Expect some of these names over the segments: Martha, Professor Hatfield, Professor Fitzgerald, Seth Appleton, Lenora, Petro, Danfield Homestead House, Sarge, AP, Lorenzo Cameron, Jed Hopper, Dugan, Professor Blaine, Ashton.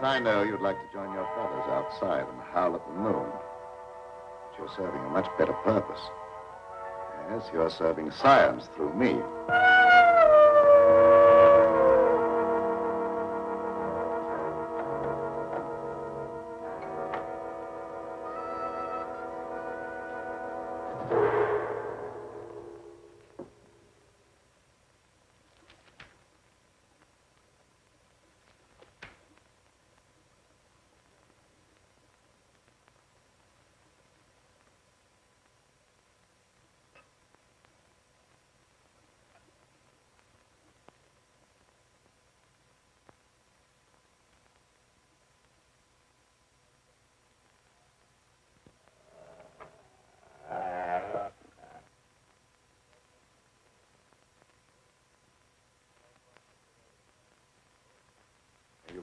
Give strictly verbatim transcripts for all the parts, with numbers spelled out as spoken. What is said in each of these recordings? As I know, you'd like to join your fellows outside and howl at the moon. But you're serving a much better purpose. Yes, you're serving science through me.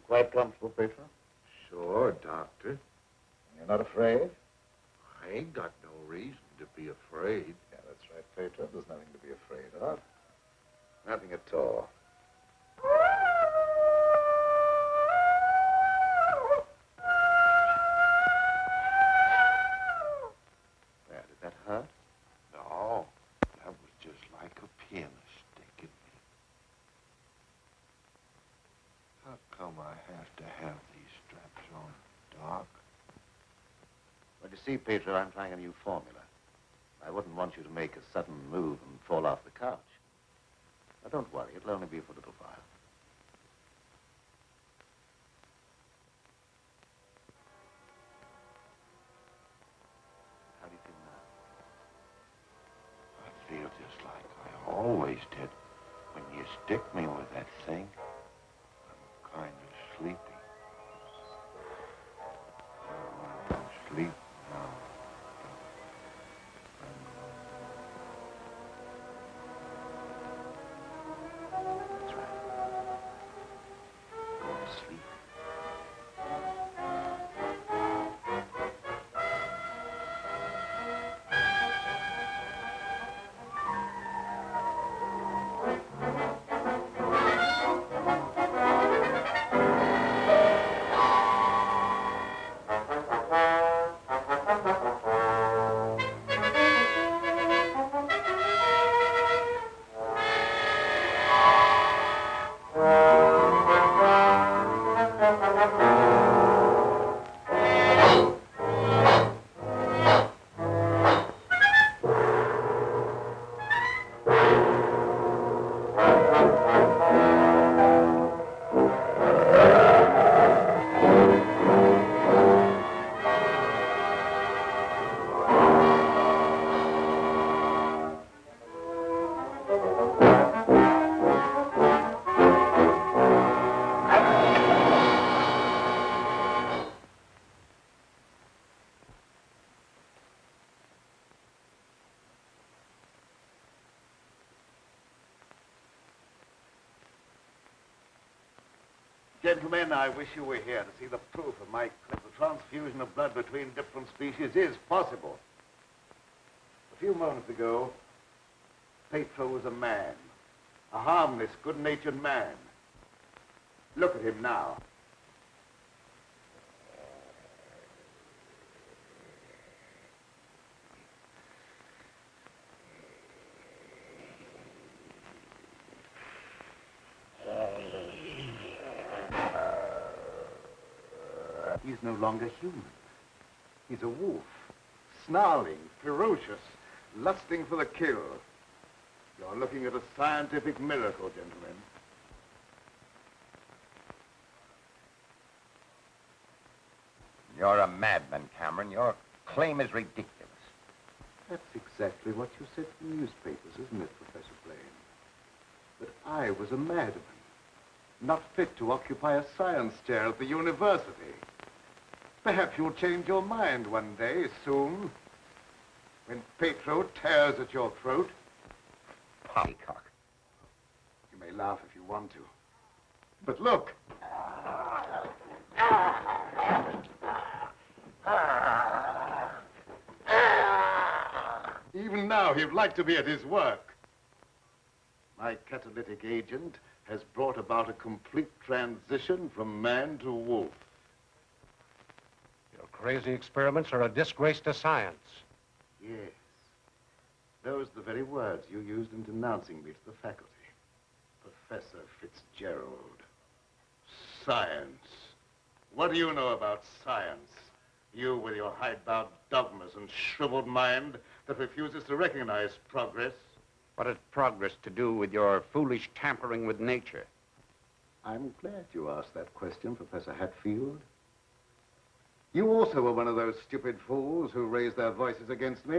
Quite comfortable, Petro? Sure, Doctor. And you're not afraid? I ain't got no reason to be afraid. Yeah, that's right, Petro. There's nothing to be afraid of. Nothing at all. There, did that hurt? No. That was just like a piano stick in me. How come I have to have these straps on, Doc? Well, you see, Petro, I'm trying a new formula. I wouldn't want you to make a sudden move and fall off the couch. Now, don't worry. It'll only be for a little while. How do you feel now? I feel just like I always did when you stick me with that thing. Kind of sleepy. Oh, I'm sleep now. That's right. Go to sleep. Gentlemen, I wish you were here to see the proof of my claim. The transfusion of blood between different species is possible. A few moments ago, Petro was a man, a harmless, good-natured man. Look at him now. He's no longer human. He's a wolf, snarling, ferocious, lusting for the kill. You're looking at a scientific miracle, gentlemen. You're a madman, Cameron. Your claim is ridiculous. That's exactly what you said in the newspapers, isn't it, Professor Blaine? That I was a madman, not fit to occupy a science chair at the university. Perhaps you'll change your mind one day, soon, when Petro tears at your throat. Polycock. You may laugh if you want to. But look. Even now, he'd like to be at his work. My catalytic agent has brought about a complete transition from man to wolf. Crazy experiments are a disgrace to science. Yes. Those are the very words you used in denouncing me to the faculty. Professor Fitzgerald. Science. What do you know about science? You with your hidebound dogmas and shriveled mind that refuses to recognize progress. What has progress to do with your foolish tampering with nature? I'm glad you asked that question, Professor Hatfield. You also were one of those stupid fools who raised their voices against me.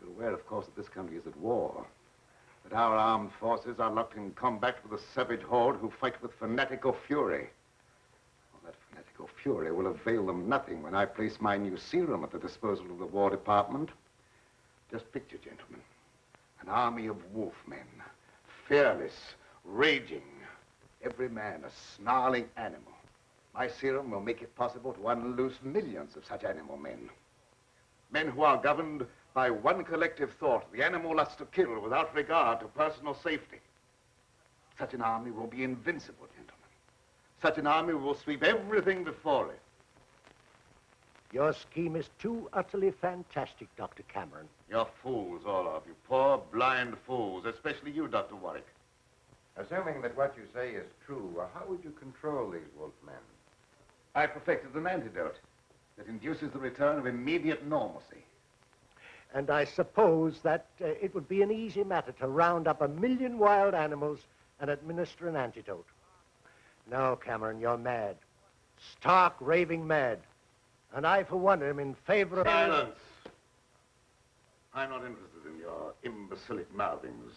You're aware, of course, that this country is at war, that our armed forces are locked in combat with a savage horde who fight with fanatical fury. Well, that fanatical fury will avail them nothing when I place my new serum at the disposal of the War Department. Just picture, gentlemen, an army of wolfmen, fearless, raging, every man a snarling animal. My serum will make it possible to unloose millions of such animal men. Men who are governed by one collective thought, the animal lust to kill without regard to personal safety. Such an army will be invincible, gentlemen. Such an army will sweep everything before it. Your scheme is too utterly fantastic, Doctor Cameron. You're fools, all of you. Poor, blind fools, especially you, Doctor Warwick. Assuming that what you say is true, how would you control these wolfmen? I perfected an antidote that induces the return of immediate normalcy. And I suppose that uh, it would be an easy matter to round up a million wild animals and administer an antidote. No, Cameron, you're mad. Stark, raving mad. And I, for one, am in favor of... Silence! I'm not interested in your imbecilic mouthings.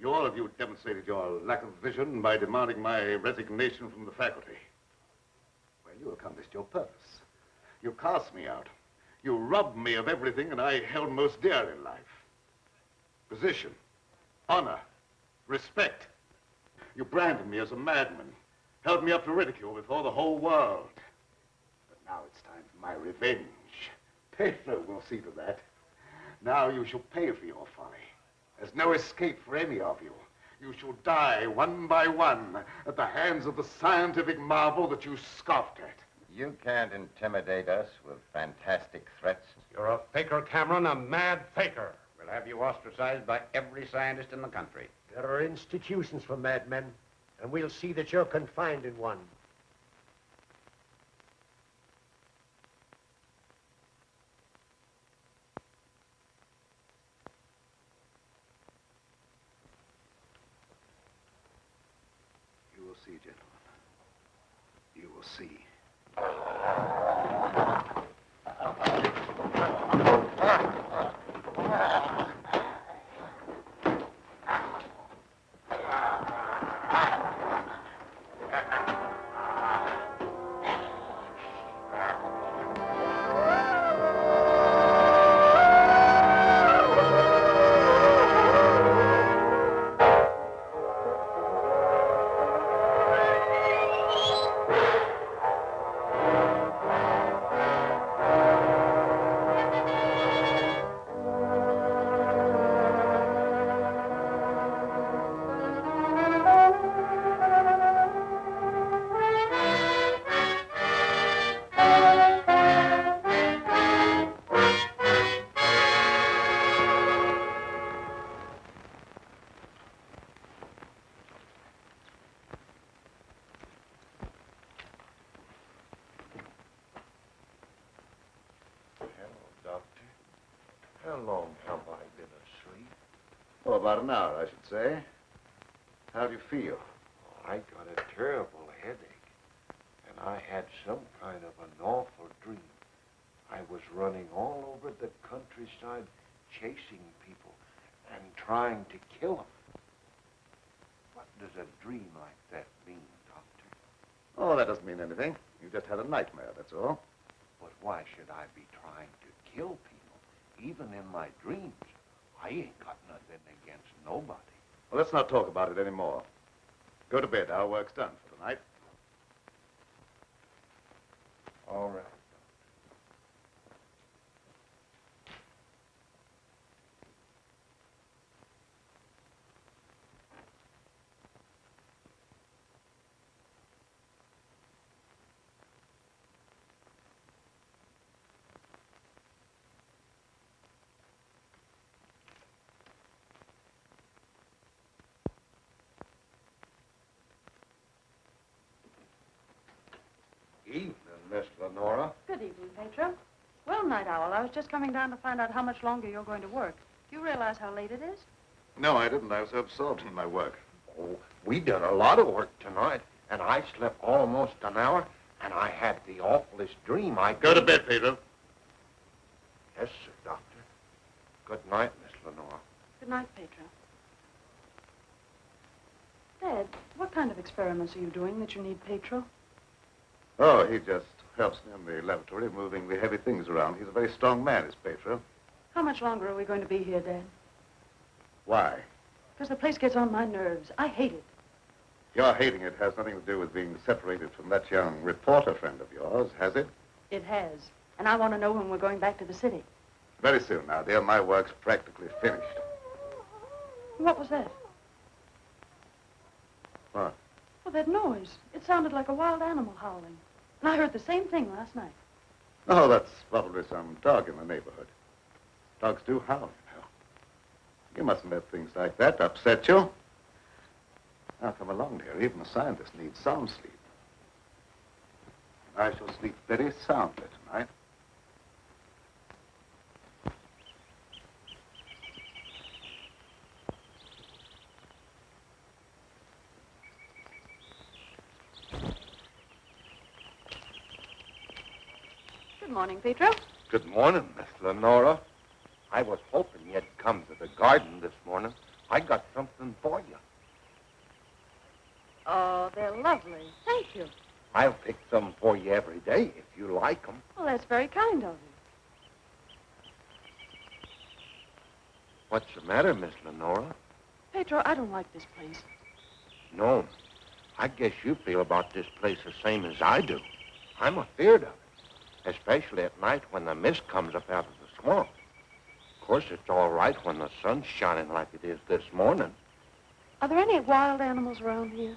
You, all of you, demonstrated your lack of vision by demanding my resignation from the faculty. Well, you accomplished your purpose. You cast me out. You robbed me of everything that I held most dear in life. Position, honor, respect. You branded me as a madman, held me up to ridicule before the whole world. But now it's time for my revenge. Petro will see to that. Now you shall pay for your folly. There's no escape for any of you. You shall die one by one at the hands of the scientific marvel that you scoffed at. You can't intimidate us with fantastic threats. You're a faker, Cameron, a mad faker. We'll have you ostracized by every scientist in the country. There are institutions for madmen, and we'll see that you're confined in one. You will see, gentlemen. You will see. About an hour, I should say. How do you feel? Oh, I got a terrible headache, and I had some kind of an awful dream. I was running all over the countryside, chasing people and trying to kill them. What does a dream like that mean, Doctor? Oh, that doesn't mean anything. You just had a nightmare, that's all. But why should I be trying to kill people, even in my dreams? I ain't got nothing against nobody. Well, let's not talk about it anymore. Go to bed. Our work's done for tonight. All right. Lenora? Good evening, Petro. Well, Night Owl, I was just coming down to find out how much longer you're going to work. Do you realize how late it is? No, I didn't. I was absorbed in my work. Oh, we did a lot of work tonight, and I slept almost an hour, and I had the awfulest dream I could... Go to bed, Petro. Yes, sir, Doctor. Good night, Miss Lenora. Good night, Petro. Dad, what kind of experiments are you doing that you need Petro? Oh, he just helps me in the laboratory, moving the heavy things around. He's a very strong man, is Petro. How much longer are we going to be here, Dad? Why? Because the place gets on my nerves. I hate it. Your hating it has nothing to do with being separated from that young reporter friend of yours, has it? It has. And I want to know when we're going back to the city. Very soon now, dear. My work's practically finished. What was that? What? Well, that noise. It sounded like a wild animal howling. And I heard the same thing last night. Oh, that's probably some dog in the neighborhood. Dogs do howl, you know. You mustn't let things like that upset you. Now, come along, dear. Even a scientist needs sound sleep. I shall sleep very soundly tonight. Good morning, Petro. Good morning, Miss Lenora. I was hoping you'd come to the garden this morning. I got something for you. Oh, they're lovely. Thank you. I'll pick some for you every day if you like them. Well, that's very kind of you. What's the matter, Miss Lenora? Petro, I don't like this place. No. I guess you feel about this place the same as I do. I'm afeard of it. Especially at night when the mist comes up out of the swamp. Of course, it's all right when the sun's shining like it is this morning. Are there any wild animals around here?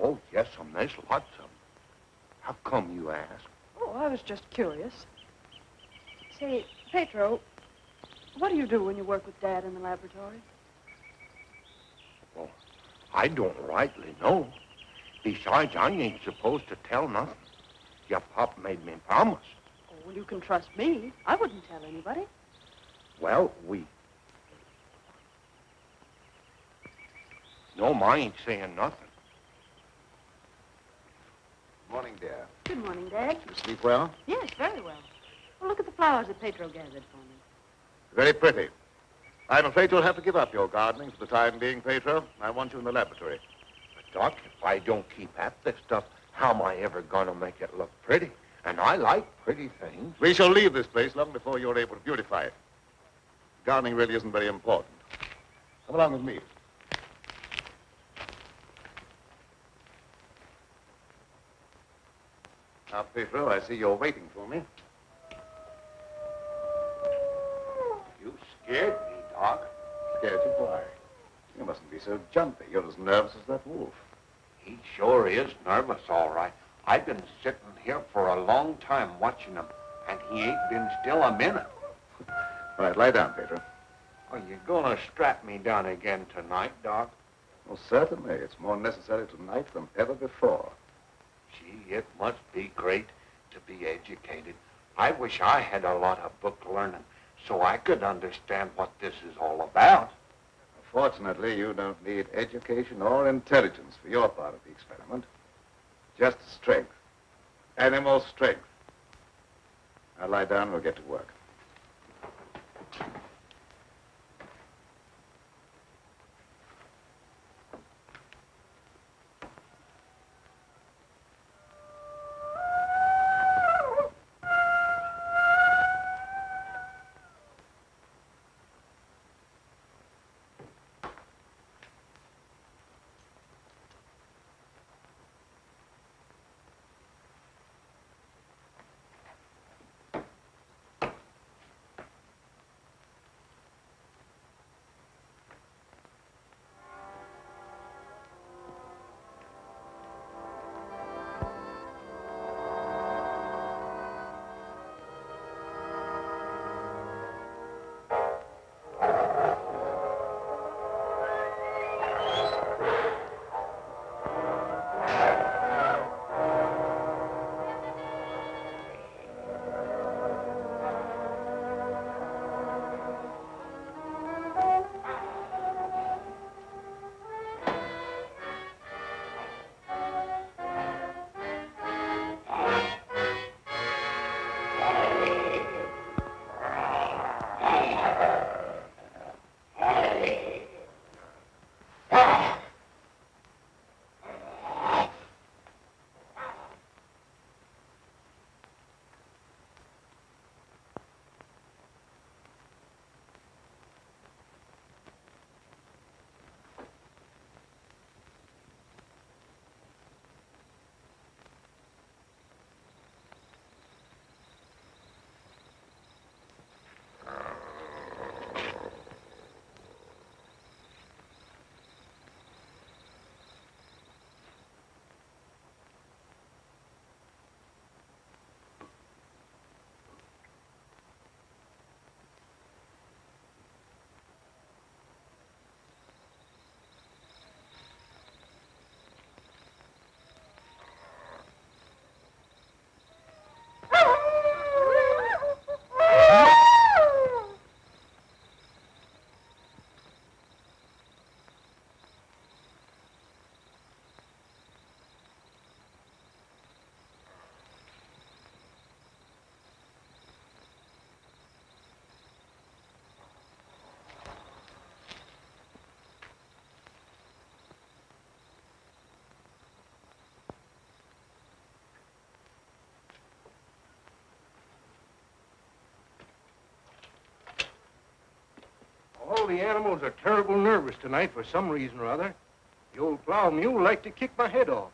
Oh, yes, um, there's lots of them. How come you ask? Oh, I was just curious. Say, Petro, what do you do when you work with Dad in the laboratory? Well, I don't rightly know. Besides, I ain't supposed to tell nothing. Your pop made me promise. Oh, well, you can trust me. I wouldn't tell anybody. Well, we... No, I ain't saying nothing. Morning, dear. Good morning, Dad. You sleep well? Yes, very well. Well, look at the flowers that Petro gathered for me. Very pretty. I'm afraid you'll have to give up your gardening for the time being, Petro. I want you in the laboratory. But, Doc, if I don't keep at this stuff, how am I ever going to make it look pretty? And I like pretty things. We shall leave this place long before you're able to beautify it. Gardening really isn't very important. Come along with me. Now, Pedro, I see you're waiting for me. You scared me, Doc. Scared you? Why? You mustn't be so jumpy. You're as nervous as that wolf. He sure is nervous, all right. I've been sitting here for a long time watching him, and he ain't been still a minute. All right, lie down, Pedro. Oh, you're going to strap me down again tonight, Doc? Well, certainly. It's more necessary tonight than ever before. Gee, it must be great to be educated. I wish I had a lot of book learning so I could understand what this is all about. Fortunately, you don't need education or intelligence for your part of the experiment. Just strength. Animal strength. Now lie down and we'll get to work. the animals are terrible nervous tonight for some reason or other. The old plow mule liked to kick my head off.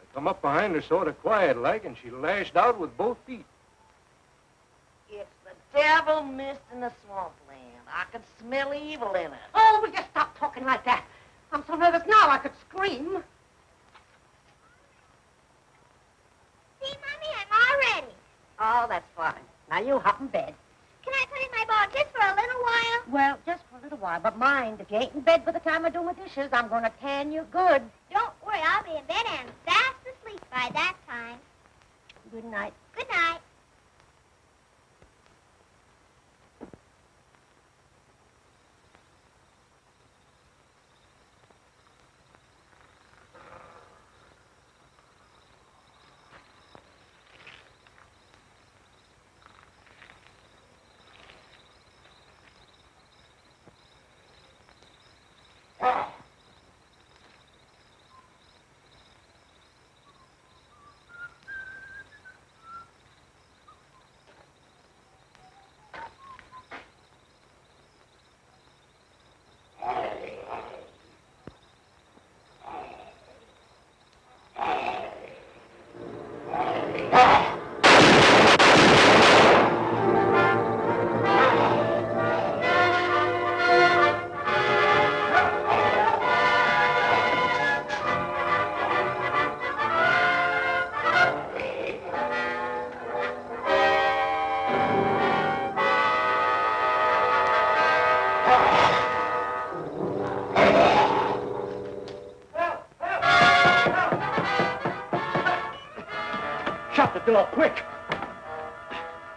I come up behind her sort of quiet-like, and she lashed out with both feet. It's the devil mist in the swampland. I can smell evil in it. Oh, will you stop talking like that? I'm so nervous now I could scream. See, Mommy, I'm all ready. Oh, that's fine. Now you hop in bed. Can I put in my ball just for a little while? Well, just for a little while. But mind, if you ain't in bed by the time I do my dishes, I'm going to tan you good. Don't worry, I'll be in bed and fast asleep by that time. Good night. Good night. Door, quick!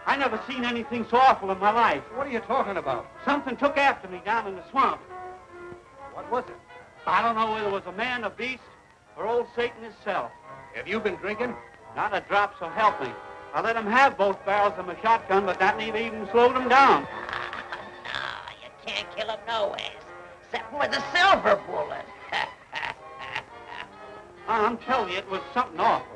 I never seen anything so awful in my life. What are you talking about? Something took after me down in the swamp. What was it? I don't know whether it was a man, a beast, or old Satan himself. Have you been drinking? Not a drop, so help me. I let him have both barrels of my shotgun, but that never even slowed him down. No, no, you can't kill him no ways, except with a silver bullet. I'm telling you, it was something awful.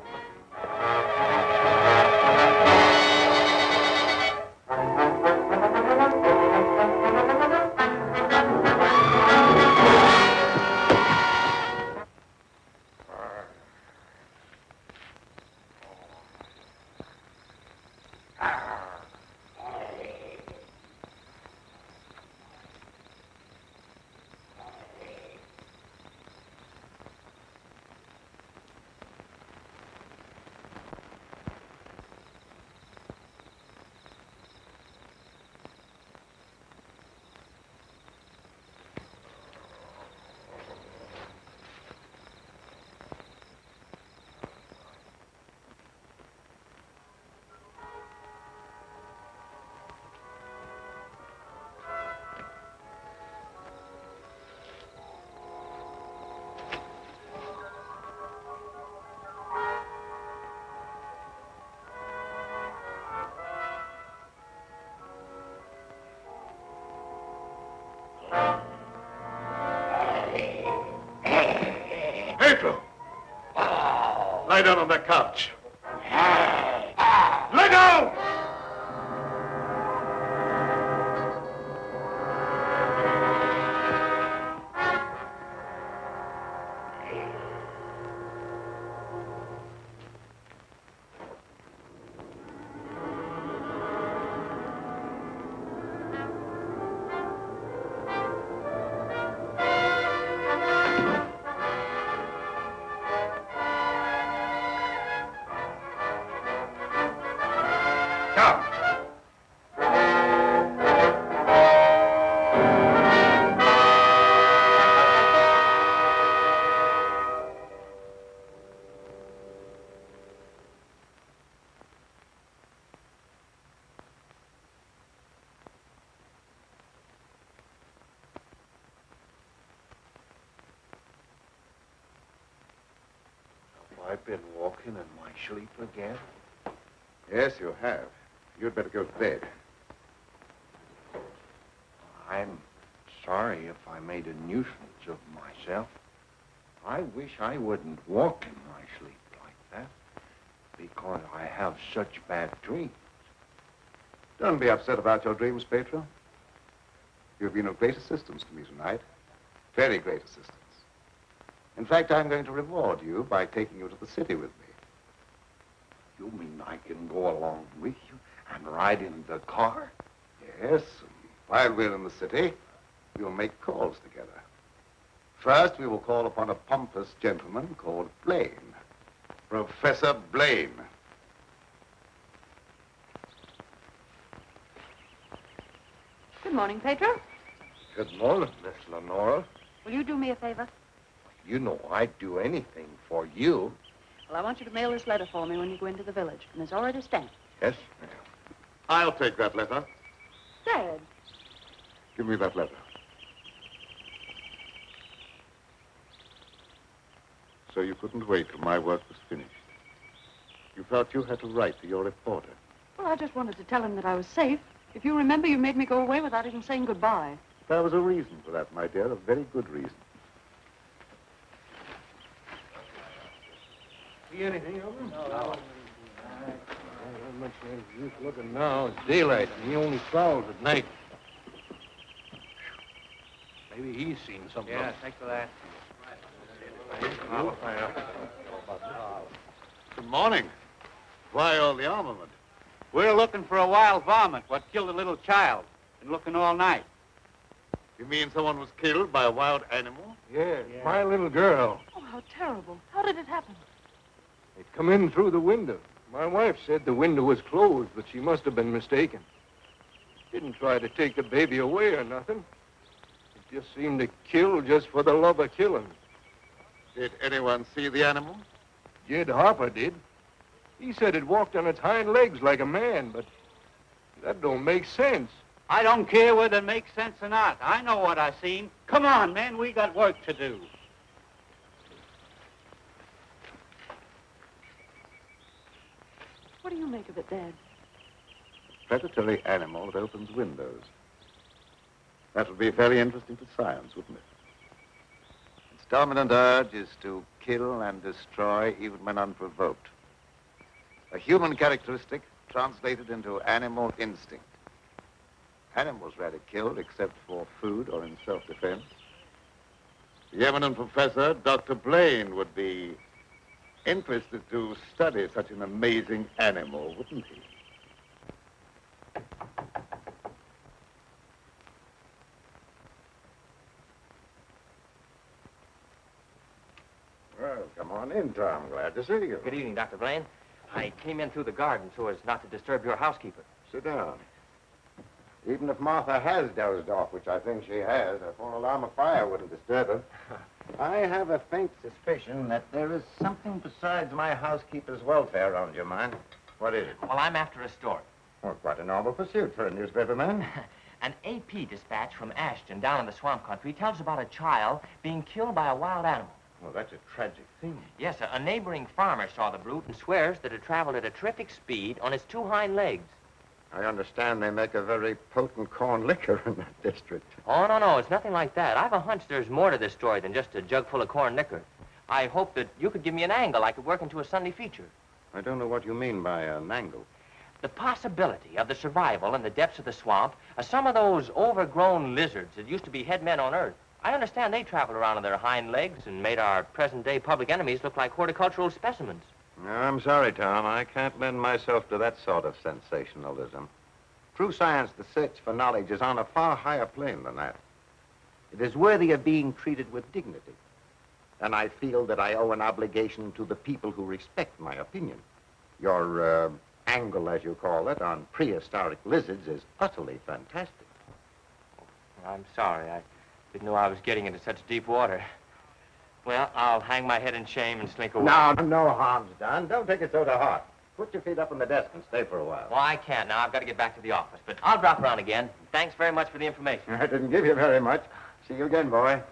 Petro! Lie down on the couch. Lie down! I've been walking in my sleep again? Yes, you have. You'd better go to bed. I'm sorry if I made a nuisance of myself. I wish I wouldn't walk in my sleep like that, because I have such bad dreams. Don't be upset about your dreams, Petro. You have been of great assistance to me tonight. Very great assistance. In fact, I'm going to reward you by taking you to the city with me. You mean I can go along with you and ride in the car? Yes. While we're in the city, we'll make calls together. First, we will call upon a pompous gentleman called Blaine. Professor Blaine. Good morning, Petro. Good morning, Miss Lenora. Will you do me a favor? You know I'd do anything for you. Well, I want you to mail this letter for me when you go into the village, and it's already stamped. Yes, ma'am. I'll take that letter. Dad. Give me that letter. So you couldn't wait till my work was finished. You felt you had to write to your reporter. Well, I just wanted to tell him that I was safe. If you remember, you made me go away without even saying goodbye. There was a reason for that, my dear, a very good reason. See anything of him? No. no. Not much use looking now. It's daylight, and he only prowls at night. Maybe he's seen something. Yeah, thanks for that. Good morning. Why all the armament? We're looking for a wild varmint, what killed a little child. Been looking all night. You mean someone was killed by a wild animal? Yes, yeah. My little girl. Oh, how terrible. How did it happen? It come in through the window. My wife said the window was closed, but she must have been mistaken. Didn't try to take the baby away or nothing. It just seemed to kill just for the love of killing. Did anyone see the animal? Jed Hopper did. He said it walked on its hind legs like a man, but that don't make sense. I don't care whether it makes sense or not. I know what I seen. Come on, man, we got work to do. What do you make of it, Dad? A predatory animal that opens windows. That would be very interesting to science, wouldn't it? Its dominant urge is to kill and destroy even when unprovoked. A human characteristic translated into animal instinct. Animals rarely killed except for food or in self-defense. The eminent professor, Doctor Blaine, would be interested to study such an amazing animal, wouldn't he? Come on in, Tom. Glad to see you. Good evening, Doctor Blaine. I came in through the garden so as not to disturb your housekeeper. Sit down. Even if Martha has dozed off, which I think she has, a full alarm of fire wouldn't disturb her. I have a faint suspicion that there is something besides my housekeeper's welfare on your mind. What is it? Well, I'm after a story. Well, quite a novel pursuit for a newspaperman. An A P dispatch from Ashton down in the swamp country tells about a child being killed by a wild animal. Well, that's a tragic thing. Yes, a, a neighboring farmer saw the brute and swears that it traveled at a terrific speed on its two hind legs. I understand they make a very potent corn liquor in that district. Oh, no, no, it's nothing like that. I've a hunch there's more to this story than just a jug full of corn liquor. I hope that you could give me an angle I could work into a Sunday feature. I don't know what you mean by an angle. The possibility of the survival in the depths of the swamp of some of those overgrown lizards that used to be head men on Earth. I understand they traveled around on their hind legs and made our present-day public enemies look like horticultural specimens. No, I'm sorry, Tom. I can't lend myself to that sort of sensationalism. Through science, the search for knowledge is on a far higher plane than that. It is worthy of being treated with dignity. And I feel that I owe an obligation to the people who respect my opinion. Your uh, angle, as you call it, on prehistoric lizards is utterly fantastic. I'm sorry. I... Didn't know I was getting into such deep water. Well, I'll hang my head in shame and slink away. No, no harm's done. Don't take it so to heart. Put your feet up on the desk and stay for a while. Well, I can't now. I've got to get back to the office. But I'll drop around again. Thanks very much for the information. I didn't give you very much. See you again, boy.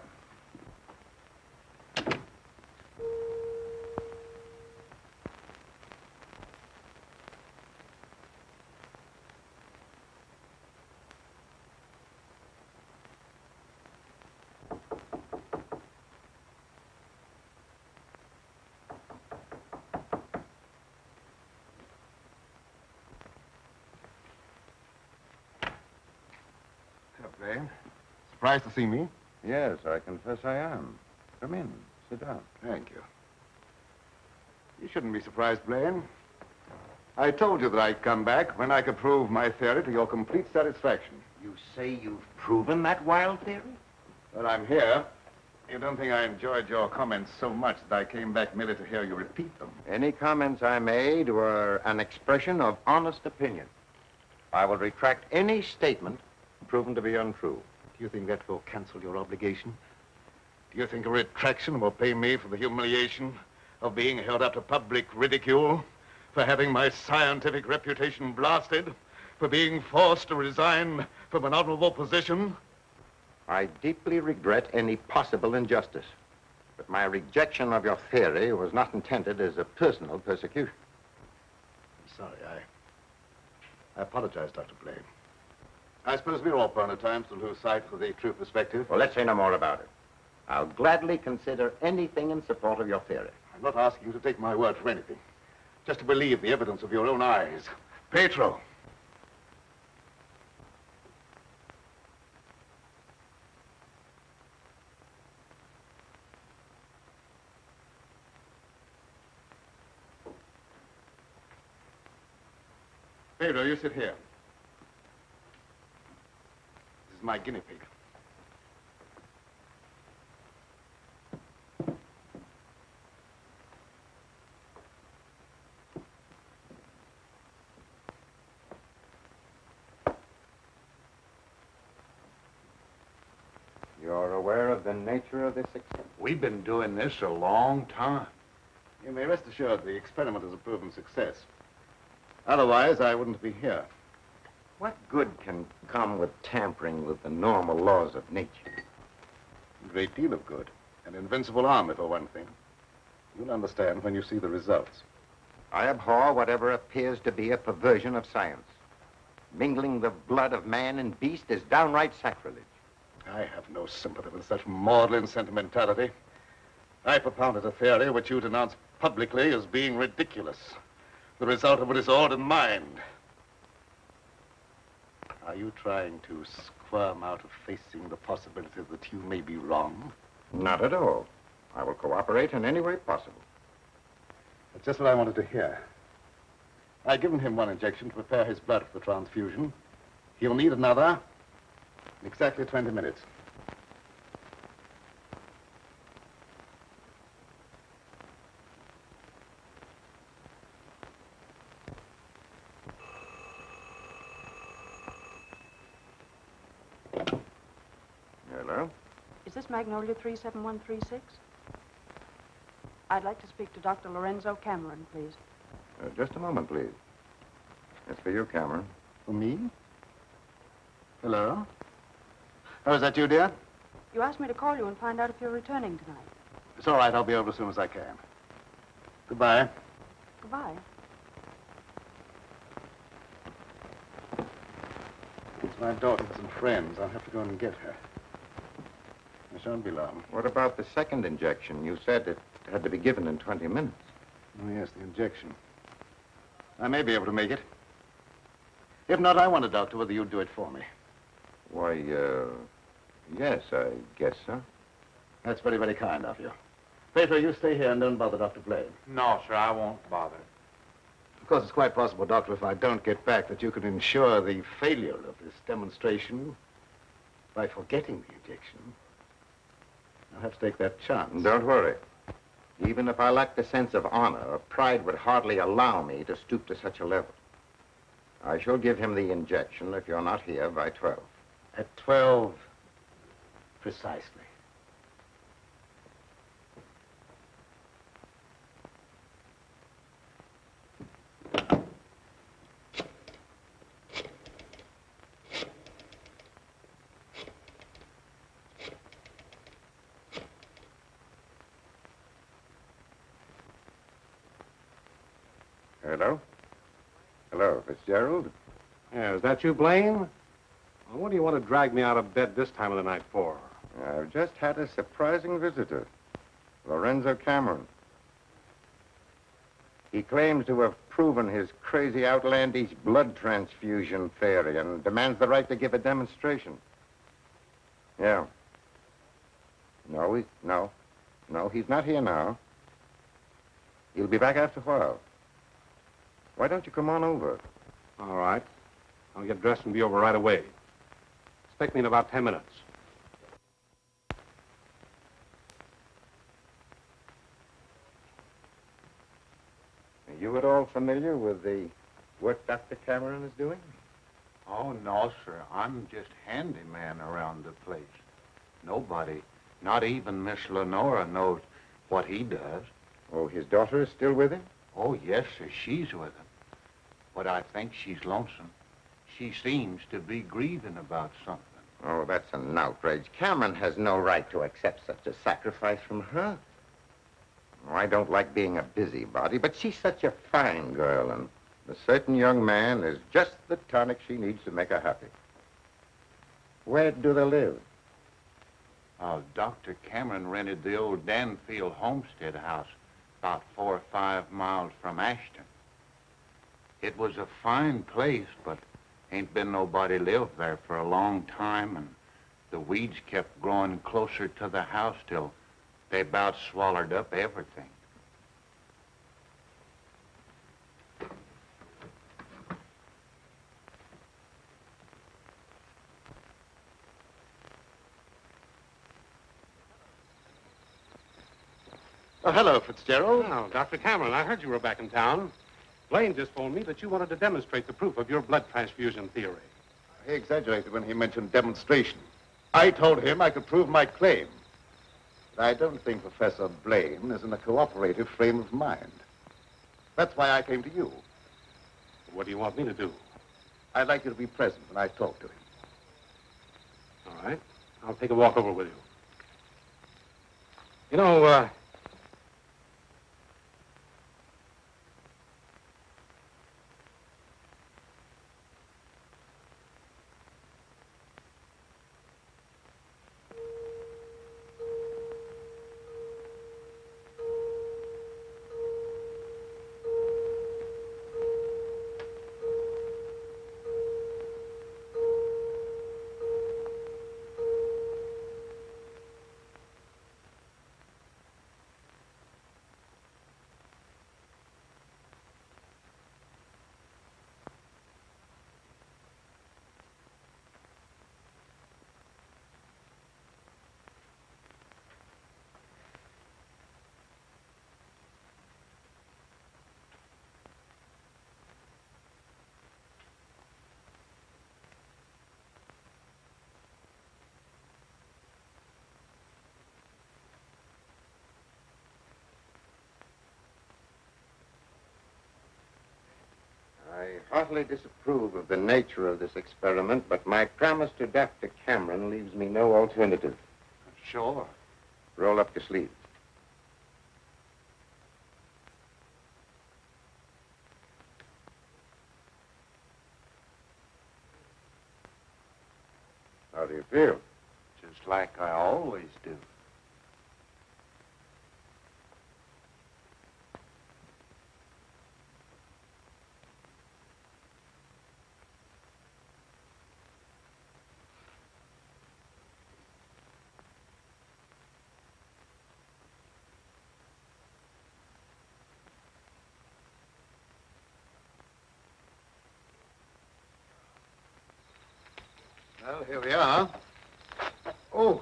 Surprised to see me? Yes, I confess I am. Come in. Sit down. Thank you. You shouldn't be surprised, Blaine. I told you that I'd come back when I could prove my theory to your complete satisfaction. You say you've proven that wild theory? Well, I'm here. You don't think I enjoyed your comments so much that I came back merely to hear you repeat them? Any comments I made were an expression of honest opinion. I will retract any statement proven to be untrue. Do you think that will cancel your obligation? Do you think a retraction will pay me for the humiliation of being held up to public ridicule? For having my scientific reputation blasted, for being forced to resign from an honorable position? I deeply regret any possible injustice, but my rejection of your theory was not intended as a personal persecution. I'm sorry, I, I apologize, Doctor Blaine. I suppose we're all prone at times to lose sight of the true perspective. Well, let's say no more about it. I'll gladly consider anything in support of your theory. I'm not asking you to take my word for anything. Just to believe the evidence of your own eyes. Petro. Pedro, you sit here. This is my guinea pig. Of this experiment. We've been doing this a long time. You may rest assured the experiment is a proven success. Otherwise, I wouldn't be here. What good can come with tampering with the normal laws of nature? A great deal of good. An invincible army, for one thing. You'll understand when you see the results. I abhor whatever appears to be a perversion of science. Mingling the blood of man and beast is downright sacrilege. I have no sympathy with such maudlin sentimentality. I propounded a theory which you denounced publicly as being ridiculous, the result of a disordered mind. Are you trying to squirm out of facing the possibility that you may be wrong? Not at all. I will cooperate in any way possible. That's just what I wanted to hear. I'd given him one injection to prepare his blood for the transfusion. He'll need another. In exactly twenty minutes. Hello? Is this Magnolia three seven one three six? I'd like to speak to Doctor Lorenzo Cameron, please. Uh, just a moment, please. It's for you, Cameron. For me? Hello? Oh, is that you, dear? You asked me to call you and find out if you're returning tonight. It's all right. I'll be over as soon as I can. Goodbye. Goodbye. It's my daughter with some friends. I'll have to go and get her. I shan't be long. What about the second injection? You said it had to be given in twenty minutes. Oh, yes, the injection. I may be able to make it. If not, I wonder, Doctor, whether you'd do it for me. Why, uh... yes, I guess so. That's very, very kind of you. Petro, you stay here and don't bother Doctor Blaine. No, sir, I won't bother. Of course, it's quite possible, Doctor, if I don't get back, that you could ensure the failure of this demonstration by forgetting the injection. I'll have to take that chance. Don't worry. Even if I lacked the sense of honor, pride would hardly allow me to stoop to such a level. I shall give him the injection if you're not here by twelve. At twelve, precisely. Hello? Hello, Fitzgerald? Yeah, is that you, Blaine? What do you want to drag me out of bed this time of the night for? I've just had a surprising visitor, Lorenzo Cameron. He claims to have proven his crazy, outlandish blood transfusion theory and demands the right to give a demonstration. Yeah. No, he's, no. No, he's not here now. He'll be back after a while. Why don't you come on over? All right. I'll get dressed and be over right away. Expect me in about ten minutes. Are you at all familiar with the work Doctor Cameron is doing? Oh, no, sir. I'm just handyman around the place. Nobody, not even Miss Lenora, knows what he does. Oh, his daughter is still with him? Oh, yes, sir. She's with him. But I think she's lonesome. She seems to be grieving about something. Oh, that's an outrage. Cameron has no right to accept such a sacrifice from her. Oh, I don't like being a busybody, but she's such a fine girl, and a certain young man is just the tonic she needs to make her happy. Where do they live? Uh, Doctor Cameron rented the old Danfield Homestead House about four or five miles from Ashton. It was a fine place, but ain't been nobody lived there for a long time, and the weeds kept growing closer to the house till they about swallowed up everything. Oh, hello, Fitzgerald. Oh, Doctor Cameron, I heard you were back in town. Blaine just told me that you wanted to demonstrate the proof of your blood transfusion theory. He exaggerated when he mentioned demonstration. I told him I could prove my claim. But I don't think Professor Blaine is in a cooperative frame of mind. That's why I came to you. What do you want me to do? I'd like you to be present when I talk to him. All right. I'll take a walk over with you. You know, uh... I heartily disapprove of the nature of this experiment, but my promise to Doctor Cameron leaves me no alternative. Sure. Roll up your sleeves. How do you feel? Just like I always do. Well, here we are. Oh.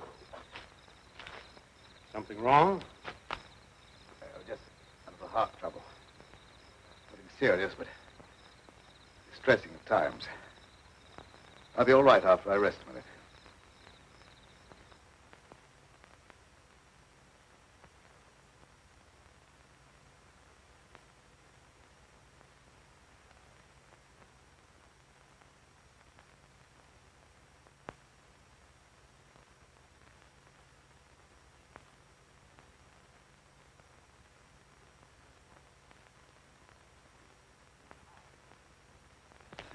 Something wrong? Uh, just a little heart trouble. Nothing serious, but distressing at times. I'll be all right after I rest a minute.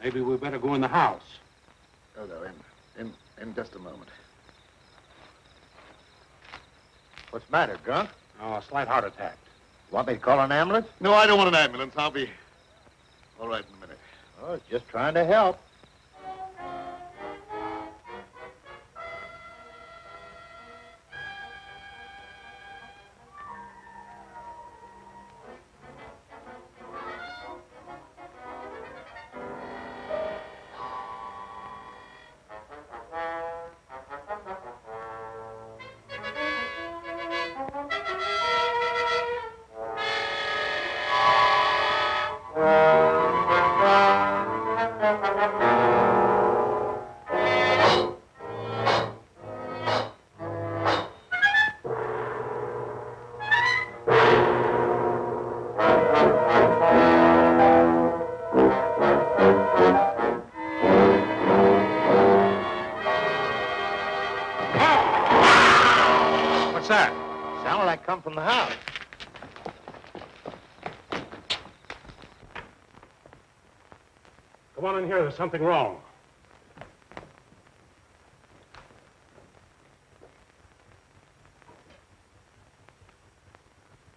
Maybe we better go in the house. Oh, no, in, in, in just a moment. What's the matter, Grunt? Oh, a slight heart attack. Want me to call an ambulance? No, I don't want an ambulance. I'll be all right in a minute. Oh, it's just trying to help. that? Sounded like come from the house. Come on in here. There's something wrong.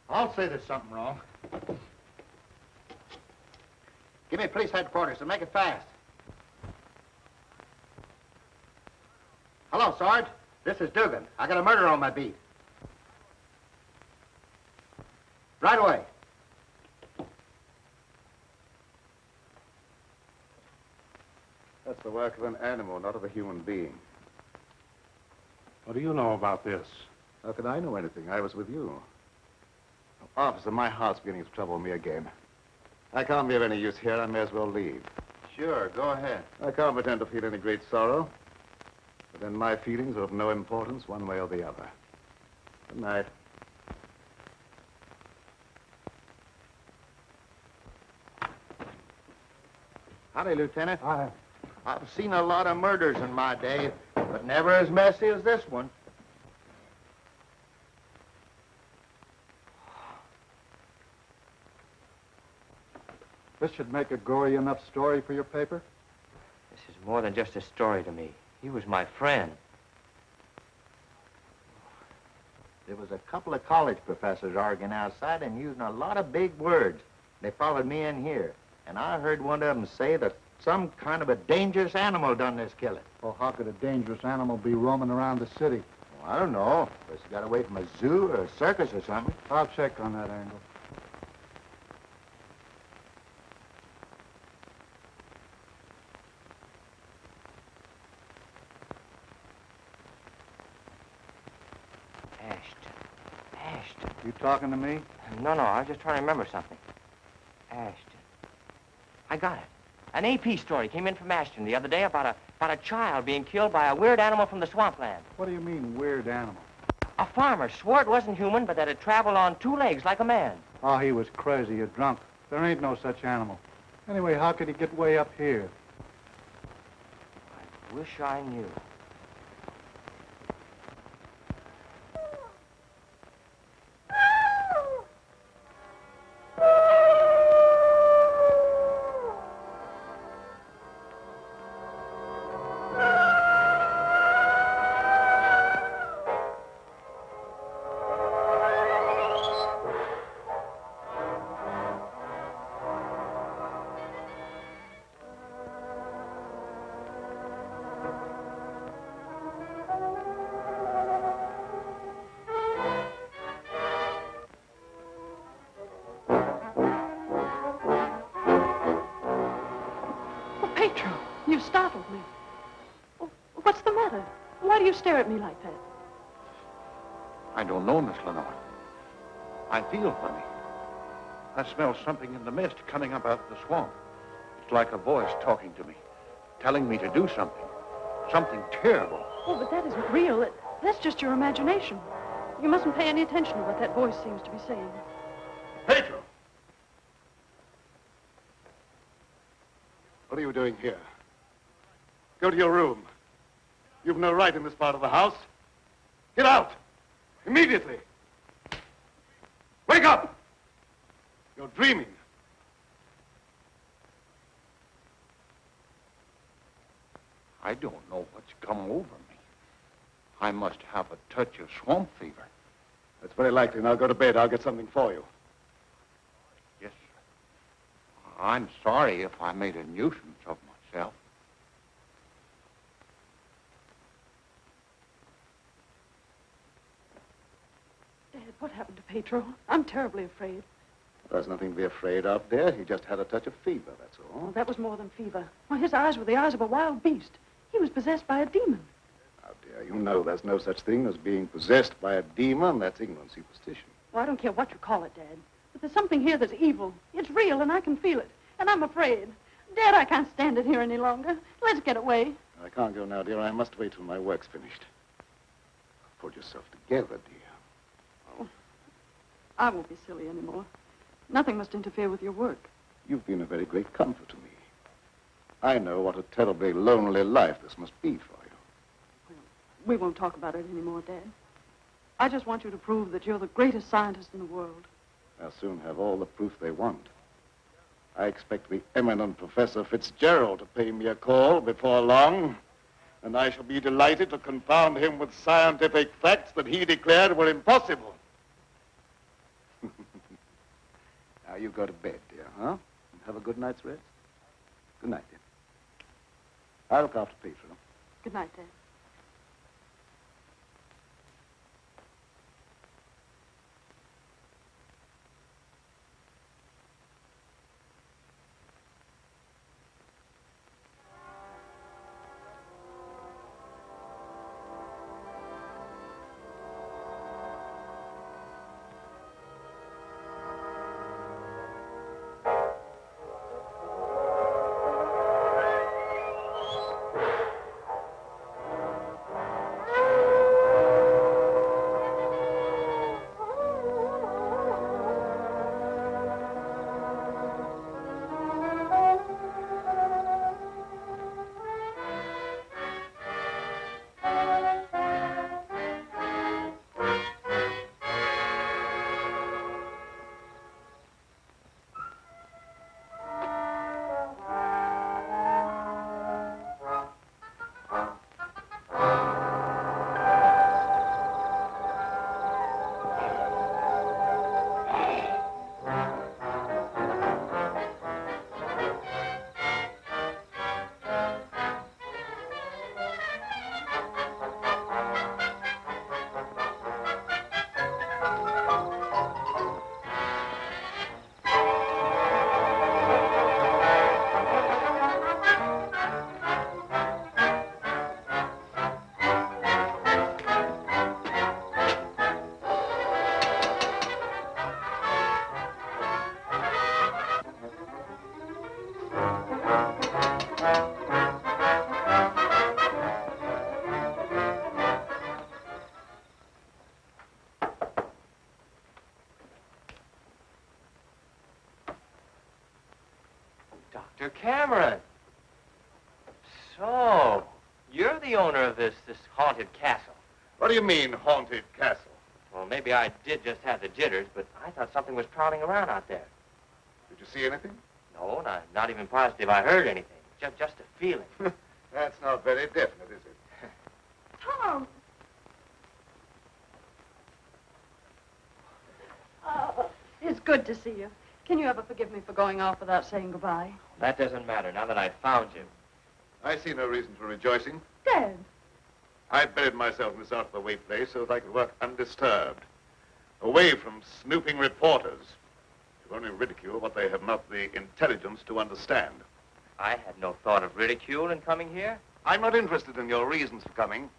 I'll say there's something wrong. Give me police headquarters and make it fast. Hello, Sarge. This is Dugan. I got a murder on my beat. Right away. That's the work of an animal, not of a human being. What do you know about this? How could I know anything? I was with you. Officer, my heart's beginning to trouble me again. I can't be of any use here. I may as well leave. Sure, go ahead. I can't pretend to feel any great sorrow. But then my feelings are of no importance one way or the other. Good night. Howdy, Lieutenant. Hi. I've seen a lot of murders in my day, but never as messy as this one. This should make a gory enough story for your paper. This is more than just a story to me. He was my friend. There was a couple of college professors arguing outside and using a lot of big words. They followed me in here, and I heard one of them say that some kind of a dangerous animal done this killing. Well, how could a dangerous animal be roaming around the city? Well, I don't know. But it's got away from a zoo or a circus or something. I'll check on that angle. You talking to me? No, no, I was just trying to remember something. Ashton. I got it. An A P story came in from Ashton the other day about a, about a child being killed by a weird animal from the swampland. What do you mean, weird animal? A farmer swore it wasn't human, but that it traveled on two legs like a man. Oh, he was crazy or drunk. There ain't no such animal. Anyway, how could he get way up here? I wish I knew. You startled me. What's the matter? Why do you stare at me like that? I don't know, Miss Lenore. I feel funny. I smell something in the mist coming up out of the swamp. It's like a voice talking to me, telling me to do something. Something terrible. Oh, but that isn't real. It, that's just your imagination. You mustn't pay any attention to what that voice seems to be saying. Petro! What are you doing here? Go to your room. You've no right in this part of the house. Get out! Immediately! Wake up! You're dreaming. I don't know what's come over me. I must have a touch of swamp fever. That's very likely. Now go to bed. I'll get something for you. Yes, sir. I'm sorry if I made a nuisance of myself. What happened to Petro? I'm terribly afraid. There's nothing to be afraid of, dear. He just had a touch of fever, that's all. Oh, that was more than fever. Well, his eyes were the eyes of a wild beast. He was possessed by a demon. Now, dear, you know there's no such thing as being possessed by a demon. That's ignorant superstition. Well, I don't care what you call it, Dad. But there's something here that's evil. It's real, and I can feel it. And I'm afraid. Dad, I can't stand it here any longer. Let's get away. I can't go now, dear. I must wait till my work's finished. Pull yourself together, dear. I won't be silly anymore. Nothing must interfere with your work. You've been a very great comfort to me. I know what a terribly lonely life this must be for you. Well, we won't talk about it anymore, Dad. I just want you to prove that you're the greatest scientist in the world. They'll soon have all the proof they want. I expect the eminent Professor Fitzgerald to pay me a call before long, and I shall be delighted to confound him with scientific facts that he declared were impossible. Now you go to bed, dear, huh? And have a good night's rest. Good night, dear. I'll look after Petro. Good night, Dad. Cameron. So, you're the owner of this, this haunted castle. What do you mean, haunted castle? Well, maybe I did just have the jitters, but I thought something was prowling around out there. Did you see anything? No, not, not even positive I heard anything. Just, just a feeling. That's not very definite, is it? Tom! Oh, it's good to see you. Can you ever forgive me for going off without saying goodbye? That doesn't matter, now that I've found you. I see no reason for rejoicing. Dad! I buried myself in this out-of-the-way place so that I could work undisturbed. Away from snooping reporters, who only ridicule what they have not the intelligence to understand. I had no thought of ridicule in coming here. I'm not interested in your reasons for coming.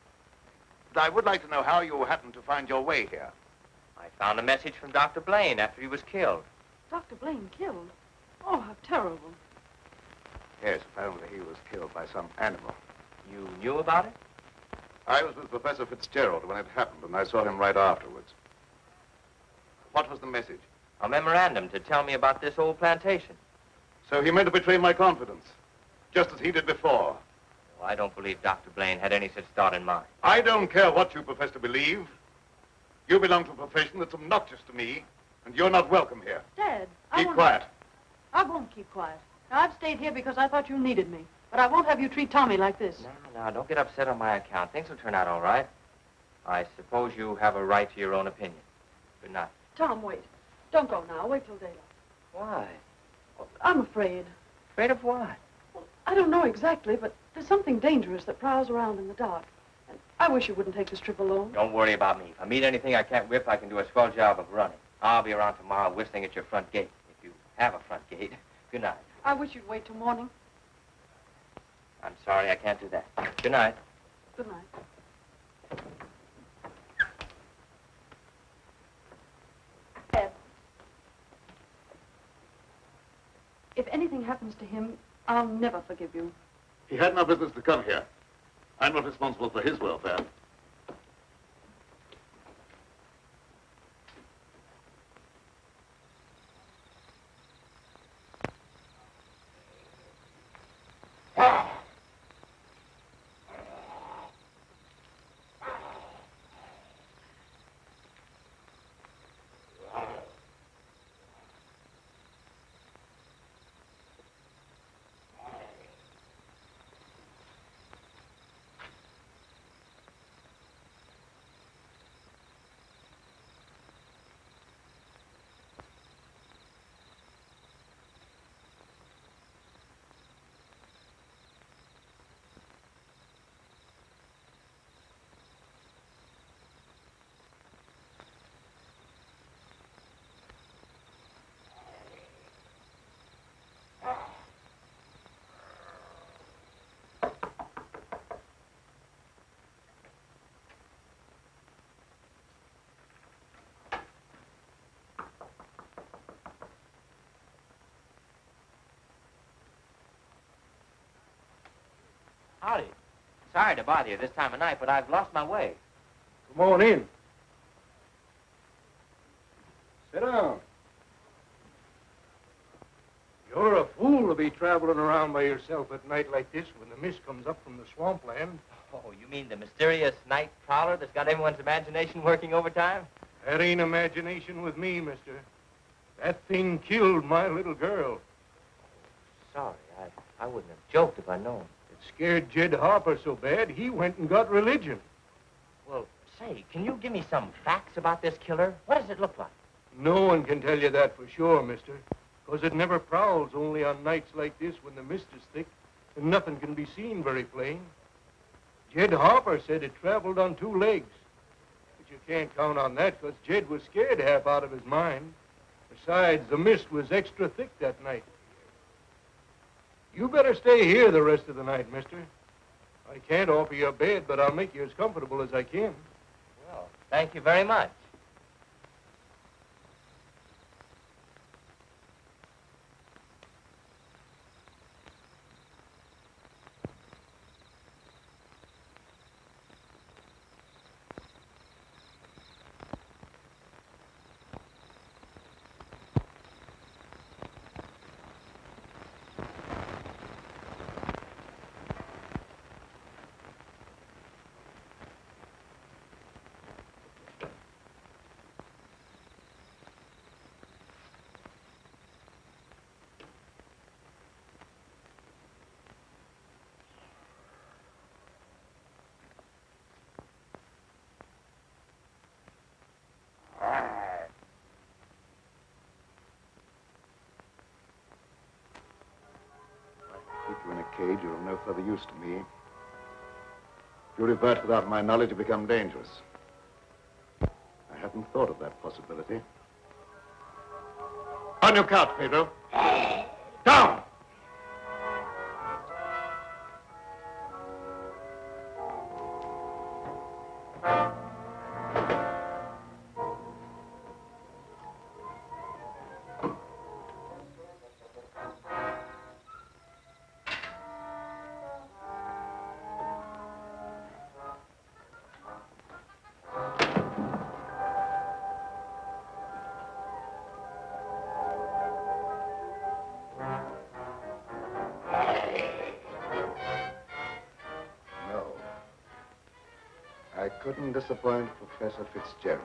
But I would like to know how you happened to find your way here. I found a message from Doctor Blaine after he was killed. Doctor Blaine killed? Oh, how terrible. Yes, apparently he was killed by some animal. You knew about it? I was with Professor Fitzgerald when it happened, and I saw him right afterwards. What was the message? A memorandum to tell me about this old plantation. So he meant to betray my confidence, just as he did before. Well, I don't believe Doctor Blaine had any such thought in mind. I don't care what you profess to believe. You belong to a profession that's obnoxious to me. And you're not welcome here. Dad, I Keep won't... quiet. I won't keep quiet. Now, I've stayed here because I thought you needed me. But I won't have you treat Tommy like this. No, no, don't get upset on my account. Things will turn out all right. I suppose you have a right to your own opinion. Good night. Tom, wait. Don't go now. Wait till daylight. Why? Well, I'm afraid. Afraid of what? Well, I don't know exactly, but there's something dangerous that prowls around in the dark. And I wish you wouldn't take this trip alone. Don't worry about me. If I meet anything I can't whip, I can do a swell job of running. I'll be around tomorrow whistling at your front gate, if you have a front gate. Good night. I wish you'd wait till morning. I'm sorry, I can't do that. Good night. Good night. Ed. If anything happens to him, I'll never forgive you. He had no business to come here. I'm not responsible for his welfare. Howdy. Sorry to bother you this time of night, but I've lost my way. Come on in. Sit down. You're a fool to be traveling around by yourself at night like this when the mist comes up from the swampland. Oh, you mean the mysterious night prowler that's got everyone's imagination working overtime? That ain't imagination with me, mister. That thing killed my little girl. Sorry, I, I wouldn't have joked if I'd known. It scared Jed Hopper so bad, he went and got religion. Well, say, can you give me some facts about this killer? What does it look like? No one can tell you that for sure, mister. Because it never prowls only on nights like this when the mist is thick and nothing can be seen very plain. Jed Hopper said it traveled on two legs. But you can't count on that because Jed was scared half out of his mind. Besides, the mist was extra thick that night. You better stay here the rest of the night, mister. I can't offer you a bed, but I'll make you as comfortable as I can. Well, thank you very much. Cage, you're of no further use to me. You revert without my knowledge to become dangerous. I hadn't thought of that possibility. On your couch, Pedro. Down! I couldn't disappoint Professor Fitzgerald.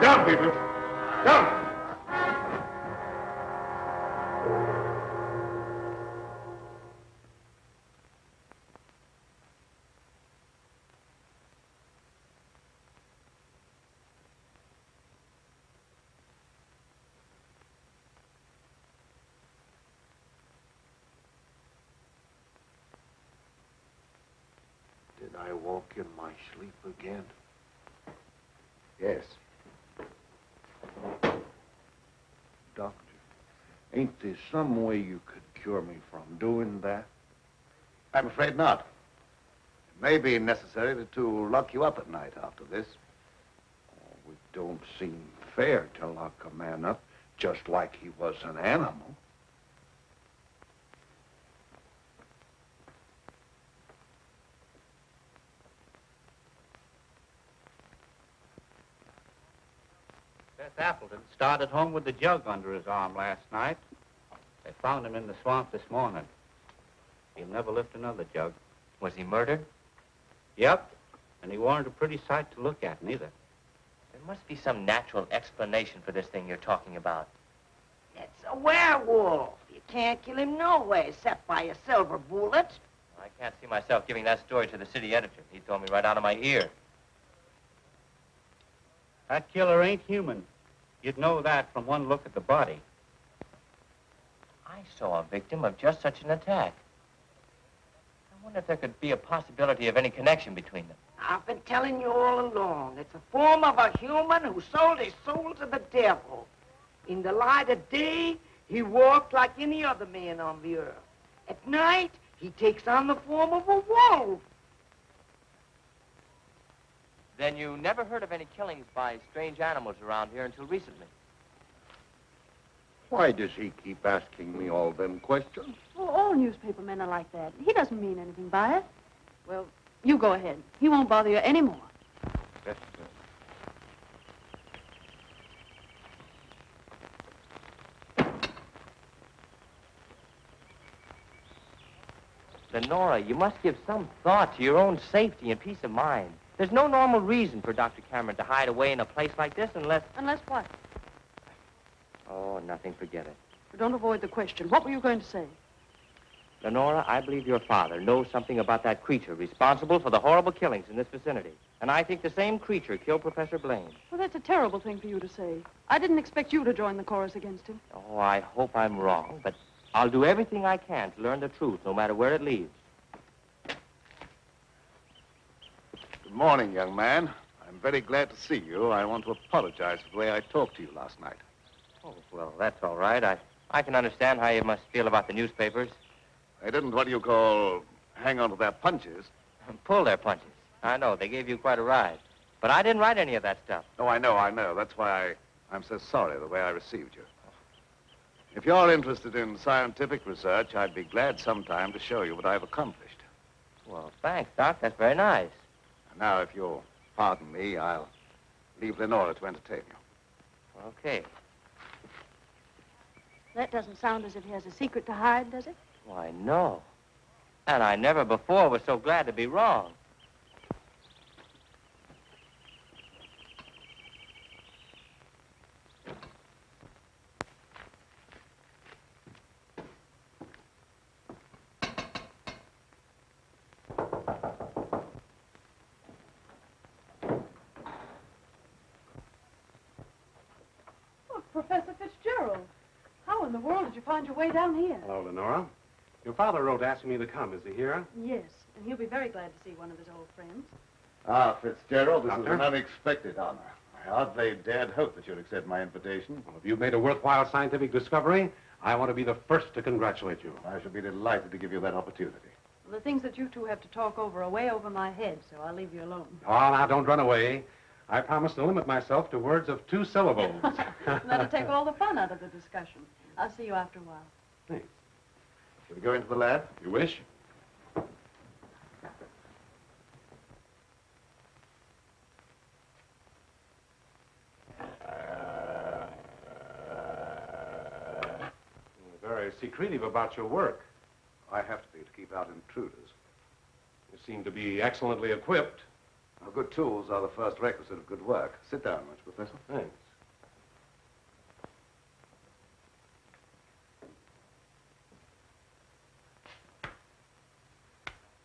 Get down, people! Down! I walk in my sleep again? Yes. Doctor, ain't there some way you could cure me from doing that? I'm afraid not. It may be necessary to, to lock you up at night after this. Oh, it don't seem fair to lock a man up just like he was an animal. Seth Appleton started home with the jug under his arm last night. They found him in the swamp this morning. He'll never lift another jug. Was he murdered? Yep, and he warn't a pretty sight to look at, neither. There must be some natural explanation for this thing you're talking about. It's a werewolf. You can't kill him no way except by a silver bullet. I can't see myself giving that story to the city editor. He told me right out of my ear. That killer ain't human. You'd know that from one look at the body. I saw a victim of just such an attack. I wonder if there could be a possibility of any connection between them. I've been telling you all along. It's a form of a human who sold his soul to the devil. In the light of day, he walked like any other man on the earth. At night, he takes on the form of a wolf. Then you never heard of any killings by strange animals around here until recently? Why does he keep asking me all them questions? Well, all newspaper men are like that. He doesn't mean anything by it. Well, you go ahead. He won't bother you anymore. Yes, sir. Lenora, you must give some thought to your own safety and peace of mind. There's no normal reason for Doctor Cameron to hide away in a place like this unless... Unless what? Oh, nothing. Forget it. But don't avoid the question. What were you going to say? Lenora, I believe your father knows something about that creature responsible for the horrible killings in this vicinity. And I think the same creature killed Professor Blaine. Well, that's a terrible thing for you to say. I didn't expect you to join the chorus against him. Oh, I hope I'm wrong, but I'll do everything I can to learn the truth, no matter where it leads. Good morning, young man. I'm very glad to see you. I want to apologize for the way I talked to you last night. Oh, well, that's all right. I, I can understand how you must feel about the newspapers. They didn't, what do you call, hang on to their punches. Pull their punches. I know, they gave you quite a ride. But I didn't write any of that stuff. No, I know, I know. That's why I, I'm so sorry the way I received you. If you're interested in scientific research, I'd be glad sometime to show you what I've accomplished. Well, thanks, Doc. That's very nice. And now, if you'll pardon me, I'll leave Lenora to entertain you. Okay. That doesn't sound as if he has a secret to hide, does it? Why, no. And I never before was so glad to be wrong. Look, Professor Fitzgerald. How in the world did you find your way down here? Hello, Lenora. Your father wrote asking me to come. Is he here? Yes, and he'll be very glad to see one of his old friends. Ah, Fitzgerald, this Doctor? Is an unexpected honor. I hardly dared hope that you'd accept my invitation. Well, if you've made a worthwhile scientific discovery, I want to be the first to congratulate you. I shall be delighted to give you that opportunity. Well, the things that you two have to talk over are way over my head, so I'll leave you alone. Oh, now, don't run away. I promise to limit myself to words of two syllables. That'll take all the fun out of the discussion. I'll see you after a while. Thanks. Shall we go into the lab? You wish. You're very secretive about your work. I have to be to keep out intruders. You seem to be excellently equipped. Well, good tools are the first requisite of good work. Sit down, Mister Professor. Thanks.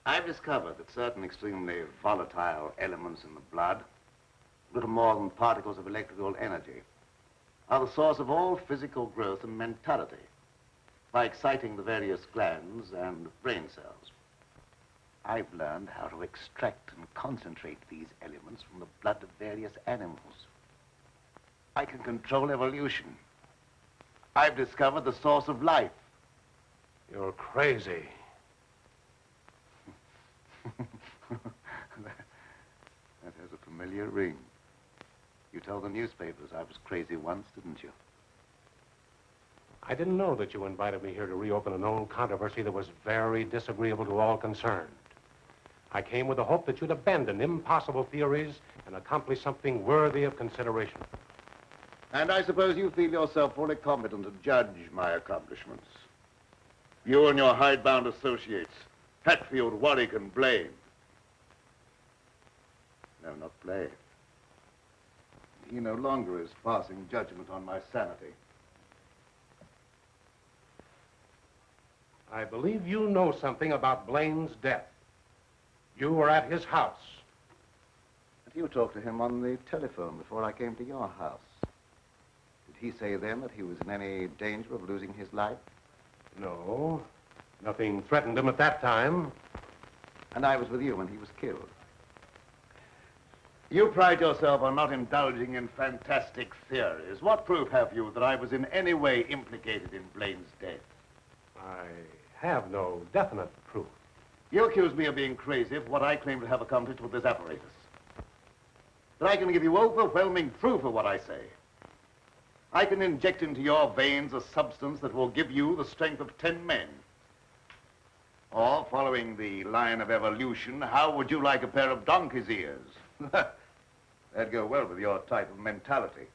I've discovered that certain extremely volatile elements in the blood, little more than particles of electrical energy, are the source of all physical growth and mentality by exciting the various glands and brain cells. I've learned how to extract and concentrate these elements from the blood of various animals. I can control evolution. I've discovered the source of life. You're crazy. That has a familiar ring. You told the newspapers I was crazy once, didn't you? I didn't know that you invited me here to reopen an old controversy that was very disagreeable to all concerned. I came with the hope that you'd abandon impossible theories and accomplish something worthy of consideration. And I suppose you feel yourself fully competent to judge my accomplishments. You and your hidebound associates, Hatfield, Warwick, and Blaine. No, not Blaine. He no longer is passing judgment on my sanity. I believe you know something about Blaine's death. You were at his house. But you talked to him on the telephone before I came to your house. Did he say then that he was in any danger of losing his life? No. Nothing threatened him at that time. And I was with you when he was killed. You pride yourself on not indulging in fantastic theories. What proof have you that I was in any way implicated in Blaine's death? I have no definite proof. You accuse me of being crazy for what I claim to have accomplished with this apparatus. that I can give you overwhelming proof of what I say. I can inject into your veins a substance that will give you the strength of ten men. Or, following the line of evolution, how would you like a pair of donkey's ears? That'd go well with your type of mentality.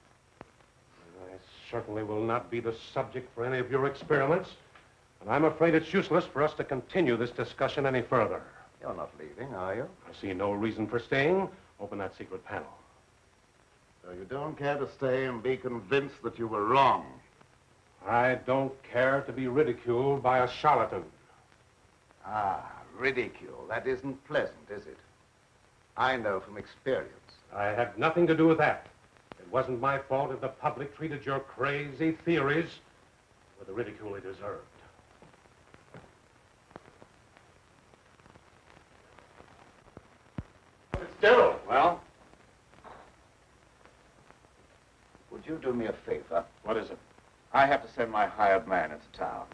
I certainly will not be the subject for any of your experiments. And I'm afraid it's useless for us to continue this discussion any further. You're not leaving, are you? I see no reason for staying. Open that secret panel. So you don't care to stay and be convinced that you were wrong? I don't care to be ridiculed by a charlatan. Ah, ridicule. That isn't pleasant, is it? I know from experience. I have nothing to do with that. It wasn't my fault if the public treated your crazy theories with the ridicule they deserved. Fitzgerald. Well? Would you do me a favor? What is it? I have to send my hired man into town.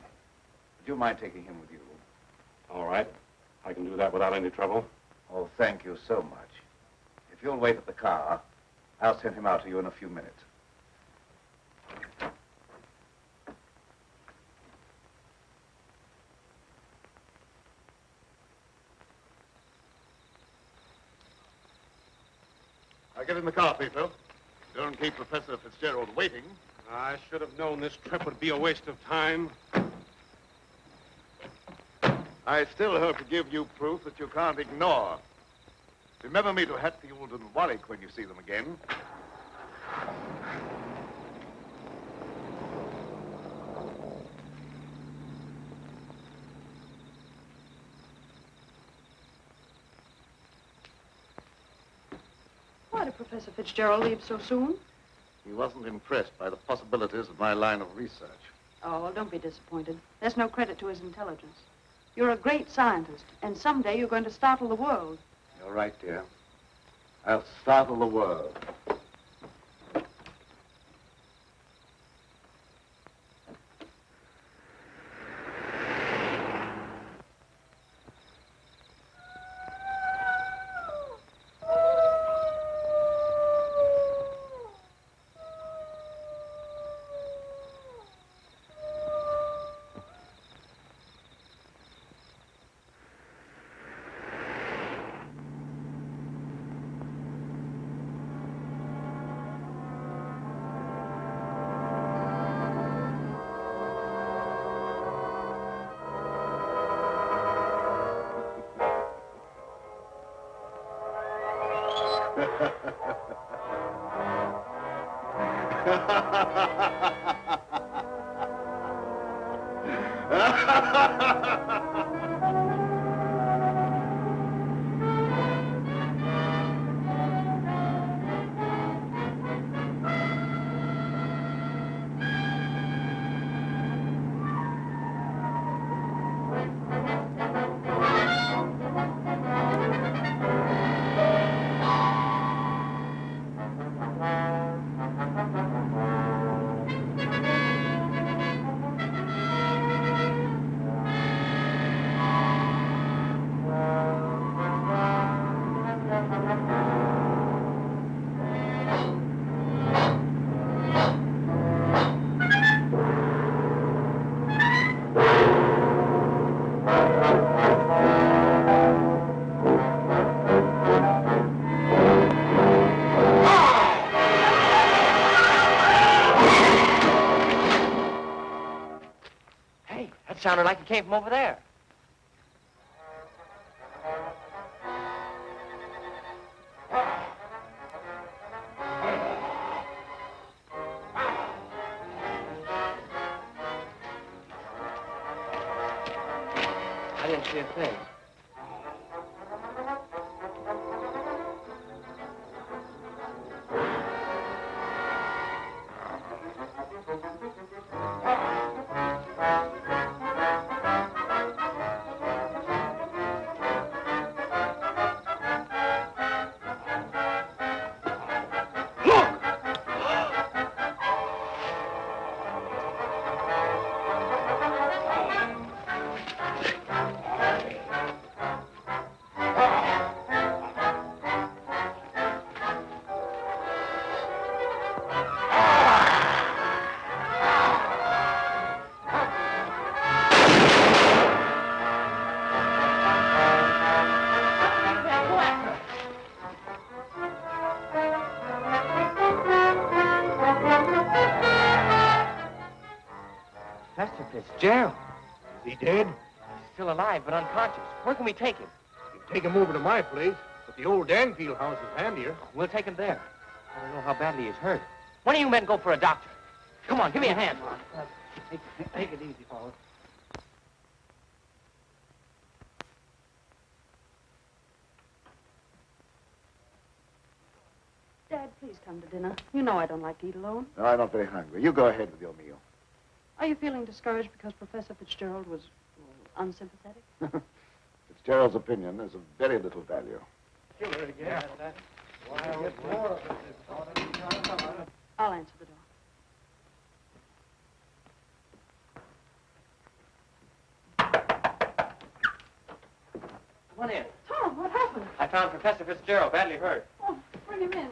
Would you mind taking him with you? All right. I can do that without any trouble. Oh, thank you so much. If you'll wait at the car, I'll send him out to you in a few minutes. I'll get in the car, Petro. Don't keep Professor Fitzgerald waiting. I should have known this trip would be a waste of time. I still hope to give you proof that you can't ignore. Remember me to Hatfield and Warwick when you see them again. Why did Professor Fitzgerald leave so soon? He wasn't impressed by the possibilities of my line of research. Oh, well, don't be disappointed. There's no credit to his intelligence. You're a great scientist, and someday you're going to startle the world. You're right, dear. I'll startle the world. Sounded like it came from over there. I didn't see a thing. Fitzgerald. Is he dead? He's still alive, but unconscious. Where can we take him? You can take him over to my place, but the old Danfield house is handier. We'll take him there. I don't know how badly he's hurt. One of you men go for a doctor. Come on, give me a hand. Uh, take, take it easy, fellas. Dad, please come to dinner. You know I don't like to eat alone. No, I'm not very hungry. You go ahead with your meal. Are you feeling discouraged because Professor Fitzgerald was well, unsympathetic? Fitzgerald's opinion is of very little value. Kill her again. Yeah. That's wild. I'll answer the door. Come on in. Tom, what happened? I found Professor Fitzgerald badly hurt. Oh, bring him in.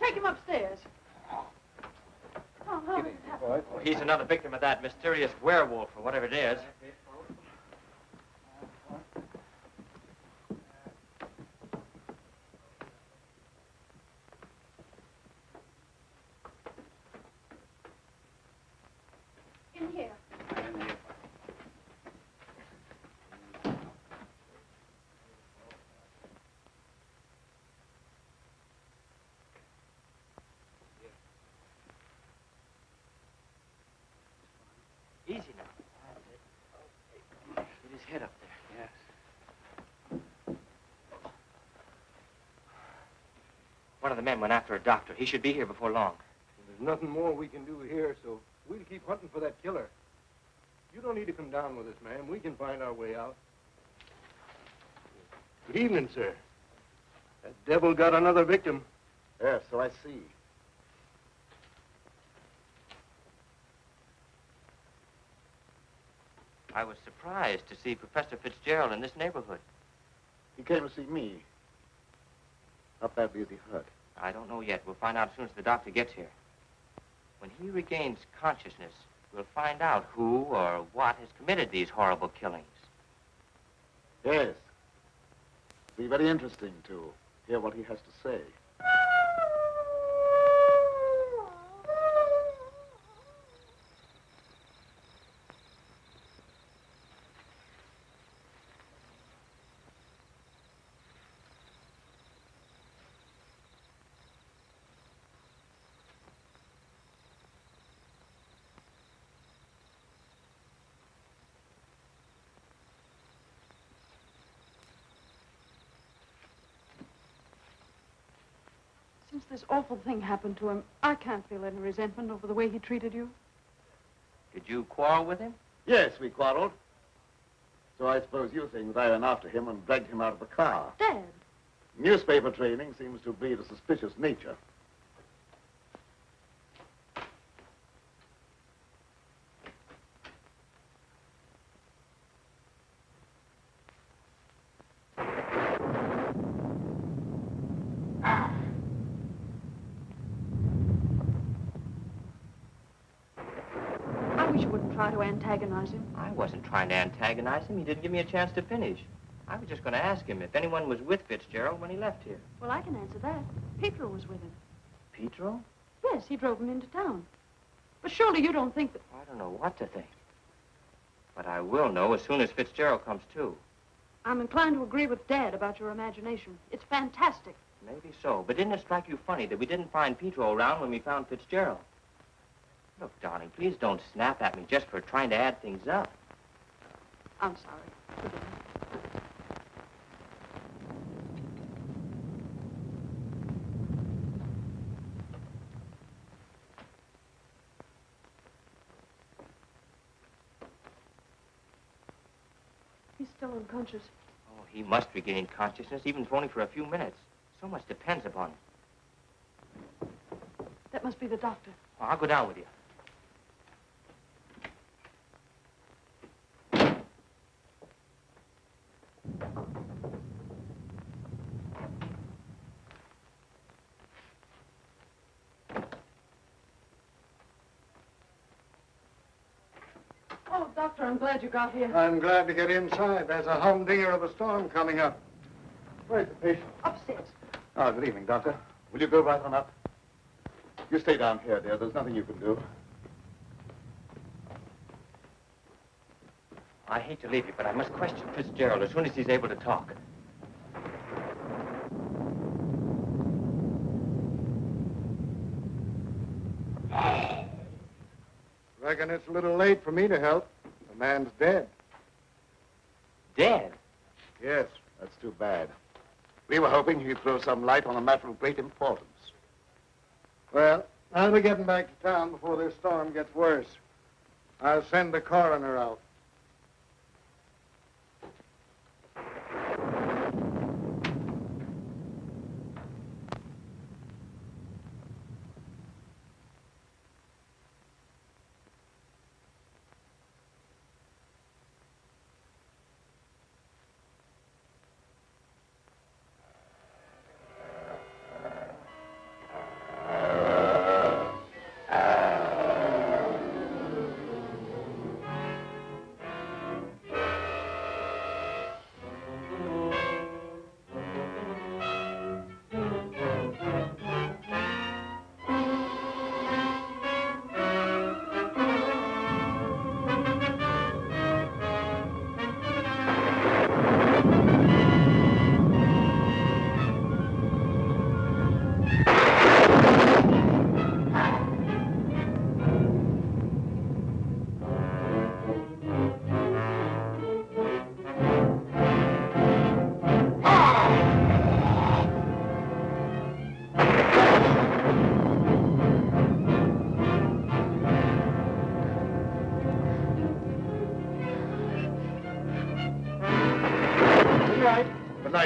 Take him upstairs. Tom, how did it happen? Oh, he's another victim of that mysterious werewolf, or whatever it is. In here. One of the men went after a doctor. He should be here before long. There's nothing more we can do here, so we'll keep hunting for that killer. You don't need to come down with us, ma'am. We can find our way out. Good evening, sir. That devil got another victim. Yes, so I see. I was surprised to see Professor Fitzgerald in this neighborhood. He came to see me. How badly is he hurt? I don't know yet. We'll find out as soon as the doctor gets here. When he regains consciousness, we'll find out who or what has committed these horrible killings. Yes. It'll be very interesting to hear what he has to say. Since this awful thing happened to him, I can't feel any resentment over the way he treated you. Did you quarrel with him? Yes, we quarreled. So I suppose you think that I ran after him and dragged him out of the car. Dad! Newspaper training seems to breed a suspicious nature. Antagonize him? I wasn't trying to antagonize him. He didn't give me a chance to finish. I was just going to ask him if anyone was with Fitzgerald when he left here. Well, I can answer that. Petro was with him. Petro? Yes, he drove him into town. But surely you don't think that... I don't know what to think. But I will know as soon as Fitzgerald comes to. I'm inclined to agree with Dad about your imagination. It's fantastic. Maybe so, but didn't it strike you funny that we didn't find Petro around when we found Fitzgerald? Look, darling, please don't snap at me just for trying to add things up. I'm sorry. Forgive me. He's still unconscious. Oh, he must regain consciousness, even if only for a few minutes. So much depends upon it. That must be the doctor. Well, I'll go down with you. Doctor, I'm glad you got here. I'm glad to get inside. There's a humdinger of a storm coming up. Where's the patient? Upstairs. Oh, good evening, Doctor. Will you go right on up? You stay down here, dear. There's nothing you can do. I hate to leave you, but I must question Fitzgerald as soon as he's able to talk. Reckon it's a little late for me to help. The man's dead. Dead? Yes, that's too bad. We were hoping he'd throw some light on a matter of great importance. Well, I'll be getting back to town before this storm gets worse. I'll send the coroner out.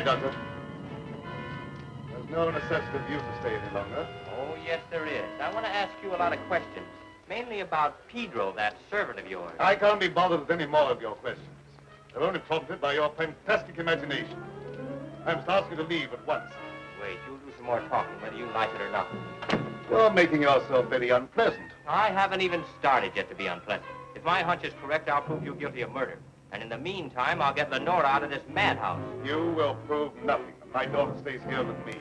Doctor. There's no necessity for you to stay any longer. Oh, yes, there is. I want to ask you a lot of questions, mainly about Pedro, that servant of yours. I can't be bothered with any more of your questions. They're only prompted by your fantastic imagination. I must ask you to leave at once. Wait, you'll do some more talking, whether you like it or not. You're making yourself very unpleasant. I haven't even started yet to be unpleasant. If my hunch is correct, I'll prove you guilty of murder. And in the meantime, I'll get Lenora out of this madhouse. You will prove nothing. My daughter stays here with me.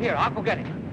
Here, I'll go get it.